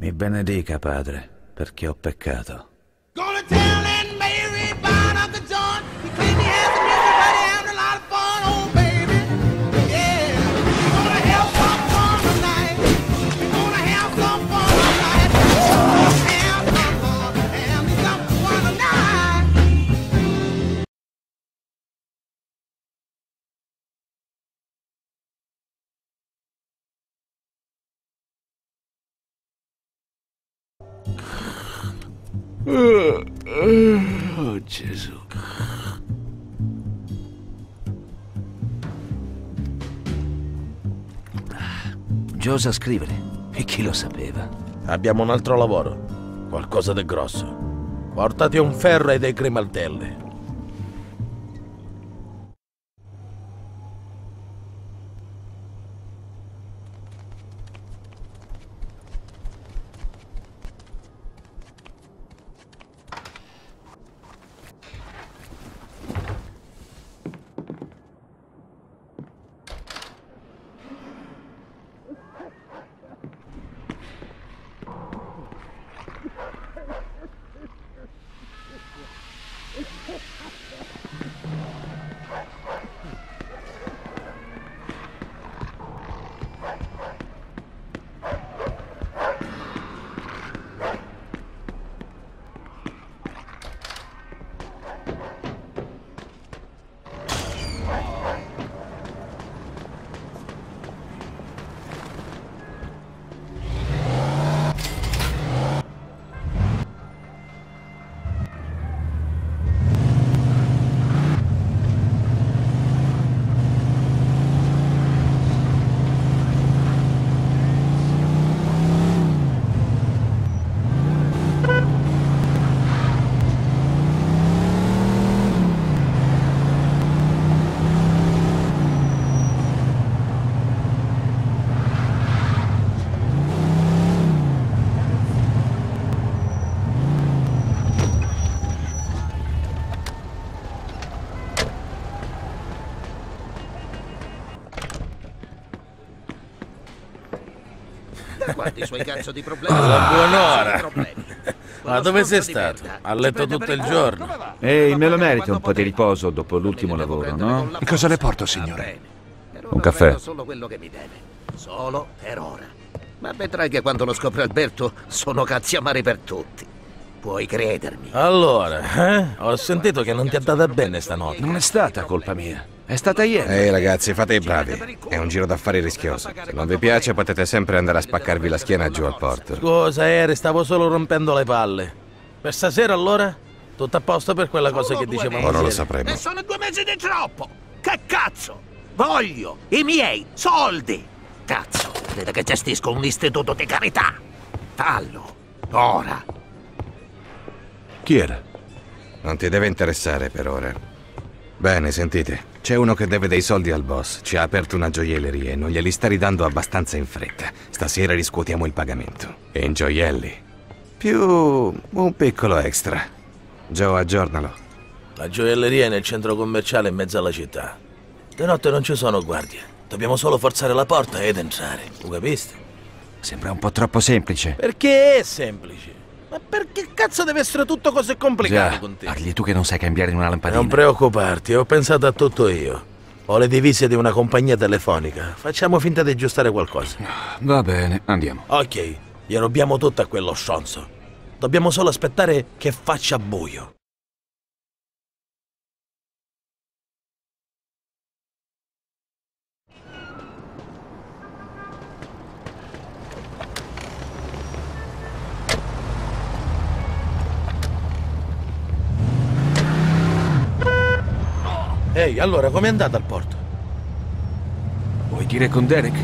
Mi benedica, Padre, perché ho peccato. Oh Gesù. Joe sa scrivere. E chi lo sapeva? Abbiamo un altro lavoro. Qualcosa di grosso. Portati un ferro e dei grimaldelli. Guardi i suoi cazzo di problemi. Buon'ora. Ma dove sei stato? Ha letto tutto il giorno. Ehi, me lo merito un po' di riposo dopo l'ultimo lavoro, no? Cosa le porto, signore? Un caffè. Solo quello che mi deve. Solo per ora. Ma vedrai che quando lo scopre Alberto sono cazzi amari per tutti. Puoi credermi. Allora, ho sentito che non ti è andata bene stanotte. Non è stata colpa mia. È stata ieri. Ehi ragazzi, fate i bravi. È un giro d'affari rischioso. Se non vi piace potete sempre andare a spaccarvi la schiena giù al porto. Scusa Eri, stavo solo rompendo le palle. Per stasera allora? Tutto a posto per quella cosa che dicevamo ieri? Ora lo sapremo. E sono 2 mesi di troppo! Che cazzo! Voglio i miei soldi! Cazzo, credo che gestisco un istituto di carità! Fallo! Ora! Chi era? Non ti deve interessare per ora. Bene, sentite. C'è uno che deve dei soldi al boss, ci ha aperto una gioielleria e non glieli sta ridando abbastanza in fretta. Stasera riscuotiamo il pagamento. E in gioielli. Più un piccolo extra. Joe, aggiornalo. La gioielleria è nel centro commerciale in mezzo alla città. Di notte non ci sono guardie. Dobbiamo solo forzare la porta ed entrare. Tu capiste? Sembra un po' troppo semplice. Perché è semplice? Ma perché cazzo deve essere tutto così complicato con te? Parli tu che non sai cambiare una lampadina. Non preoccuparti, ho pensato a tutto io. Ho le divise di una compagnia telefonica. Facciamo finta di aggiustare qualcosa. Va bene, andiamo. Ok, gli rubiamo tutto a quello stronzo. Dobbiamo solo aspettare che faccia buio. Ehi, allora, com'è andata al porto? Vuoi dire con Derek?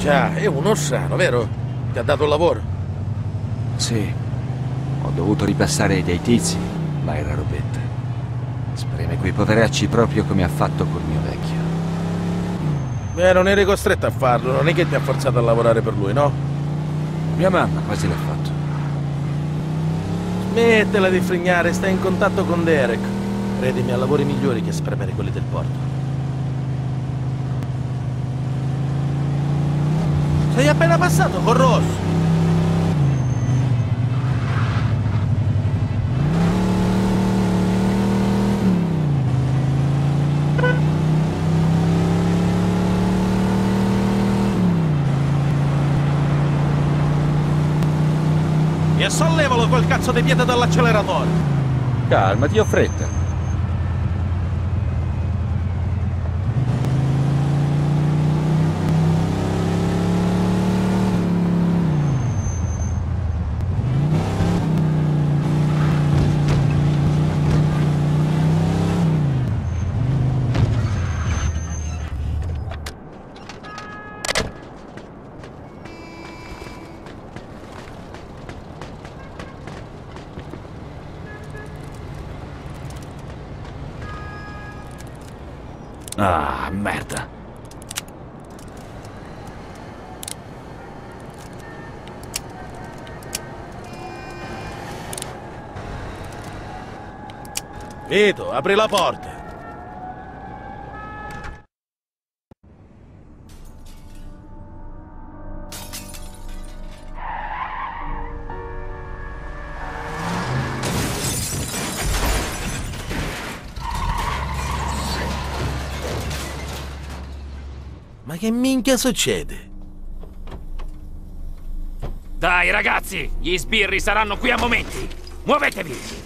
Già, è uno strano, vero? Ti ha dato il lavoro? Sì. Ho dovuto ripassare dei tizi, ma era robetta. Spreme quei poveracci proprio come ha fatto col mio vecchio. Beh, non eri costretto a farlo, non è che ti ha forzato a lavorare per lui, no? Mia mamma quasi l'ha fatto. Smettila di frignare, stai in contatto con Derek. Credimi, ha lavori migliori che spremere quelli del porto. Sei appena passato, Corrosso! e sollevalo quel cazzo di piede dall'acceleratore. Calmati, ho fretta. Ah, merda. Vito, apri la porta. Ma che minchia succede? Dai ragazzi, gli sbirri saranno qui a momenti. Muovetevi!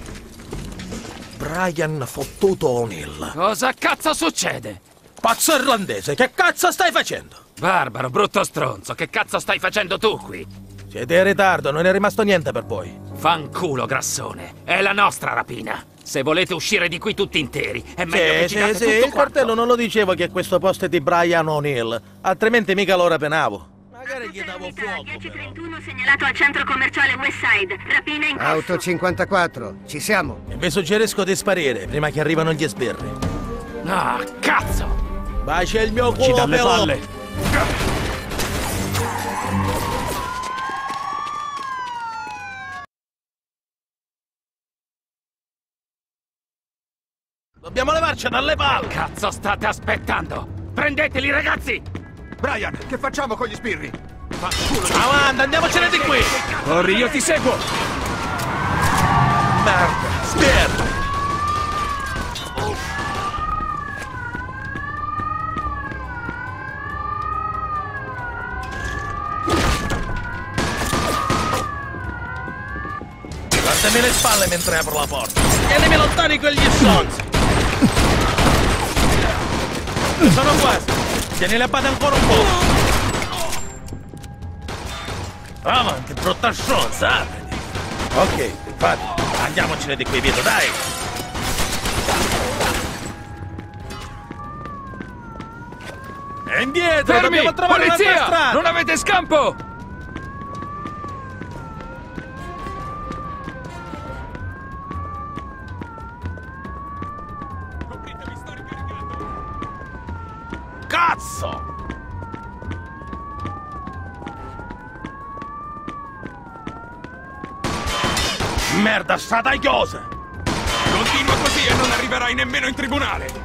Brian fottuto O'Neill. Cosa cazzo succede? Pazzo irlandese, che cazzo stai facendo? Barbaro, brutto stronzo, che cazzo stai facendo tu qui? Siete in ritardo, non è rimasto niente per voi. Fanculo, grassone, è la nostra rapina. Se volete uscire di qui tutti interi, è meglio che girate tutto quanto. Il cartello non lo dicevo che questo posto è di Brian O'Neill, altrimenti mica lo rapenavo. Magari gli davo fuoco, 1031 segnalato al centro commerciale Westside, rapina in corso. Auto 54, ci siamo. E vi suggerisco di sparire prima che arrivano gli sbirri. Ah, cazzo! Bacia il mio culo, però! Ci palle! Dobbiamo levarci dalle palle! Cazzo state aspettando? Prendeteli, ragazzi! Brian, che facciamo con gli sbirri? Avanti, andiamocene di qui! Corri, io ti seguo! Merda, sbirri! Guardami le spalle mentre apro la porta! Tienimi lontani quegli stronzi! Sono quasi! Tieni le patte ancora un po'! Avanti, brutta stronza! Apriti! Ok, infatti, andiamocene di qui dietro, dai! E indietro! Fermi! Dobbiamo trovare un'altra strada! Non avete scampo! Cazzo! Merda, sta tagliosa! Continua così e non arriverai nemmeno in tribunale! Tutto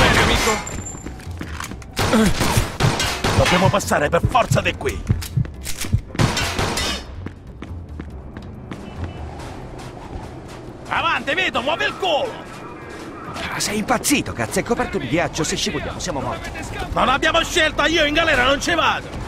bene, amico? Dobbiamo passare per forza di qui! Avanti, Vito, muove il culo! Ah, sei impazzito, cazzo, è coperto di ghiaccio, se scivoliamo siamo morti. Non abbiamo scelta, io in galera non ci vado!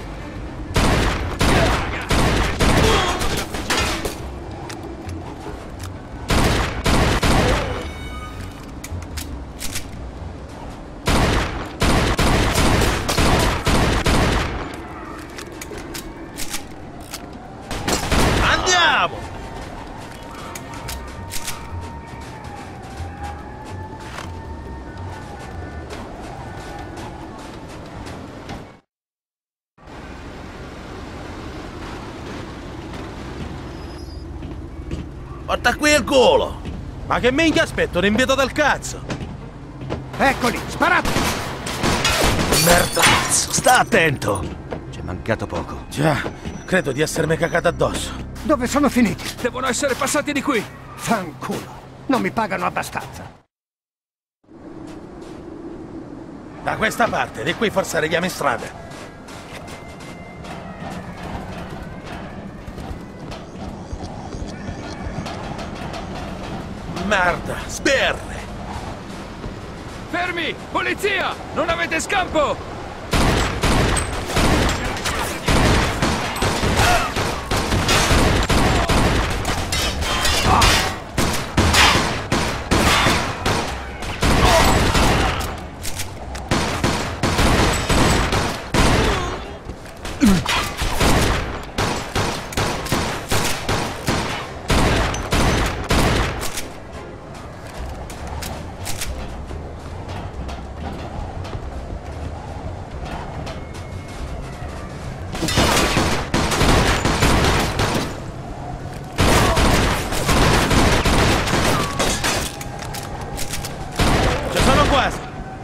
Andiamo! Porta qui il culo! Ma che minchia aspetto, l'invito del cazzo! Eccoli, sparate! Merda, cazzo, sta attento! C'è mancato poco. Già, credo di essermi cagato addosso. Dove sono finiti? Devono essere passati di qui! Fanculo, non mi pagano abbastanza. Da questa parte, di qui forse arriviamo in strada. Merda, sberle! Fermi! Polizia! Non avete scampo!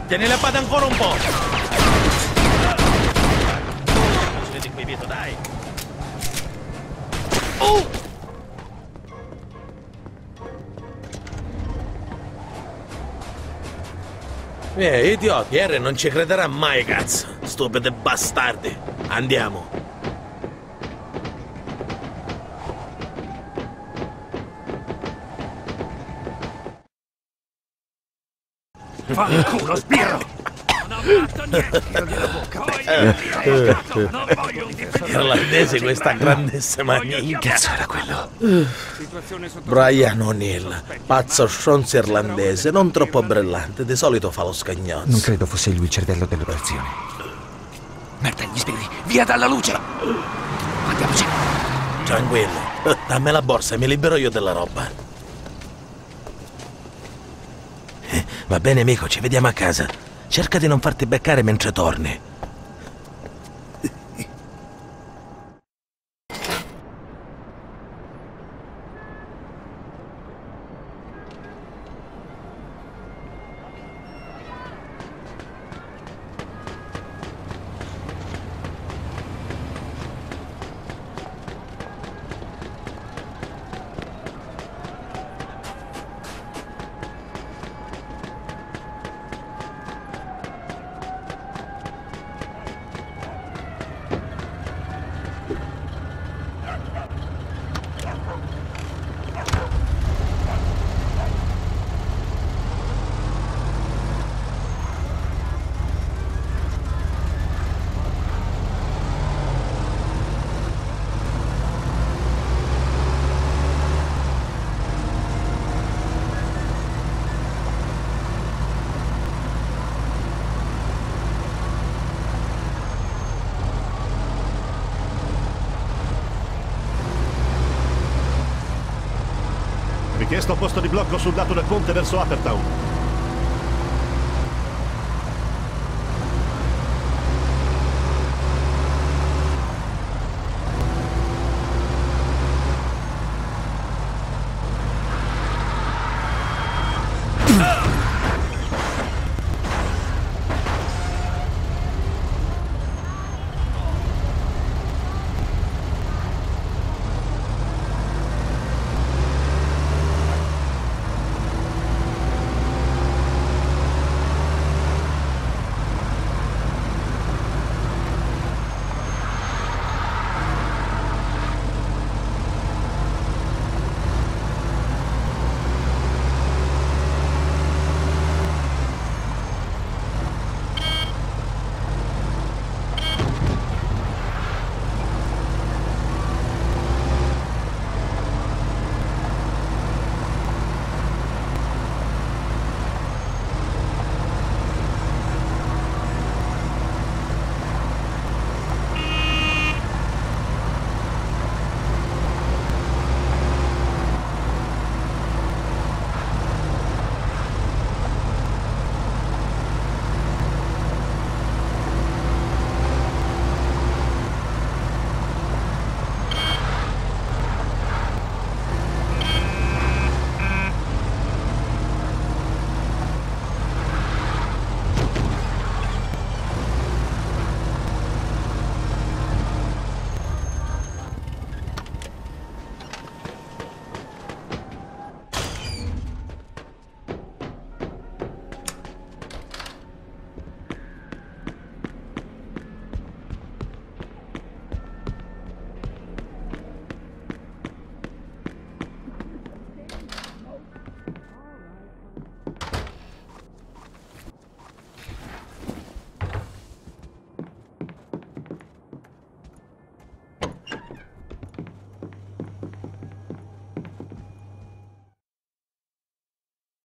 Tieni la palla ancora un po'! Uscite di qui, Vito, dai! Idioti, Eri non ci crederà mai, cazzo! Stupidi bastardi! Andiamo! Fanculo, Spiro! Non ho fatto niente della bocca! Non voglio un difetto! Irlandese questa grandissima minchia! Che cazzo era quello? Brian O'Neill, pazzo stronzo irlandese, non troppo brillante, di solito fa lo scagnozzo. Non credo fosse lui il cervello dell'operazione. Merda, gli spiri! Via dalla luce! Andiamoci! Tranquillo, dammi la borsa e mi libero io della roba. Va bene, amico, ci vediamo a casa. Cerca di non farti beccare mentre torni. Chiesto posto di blocco sul lato del ponte verso Uppertown.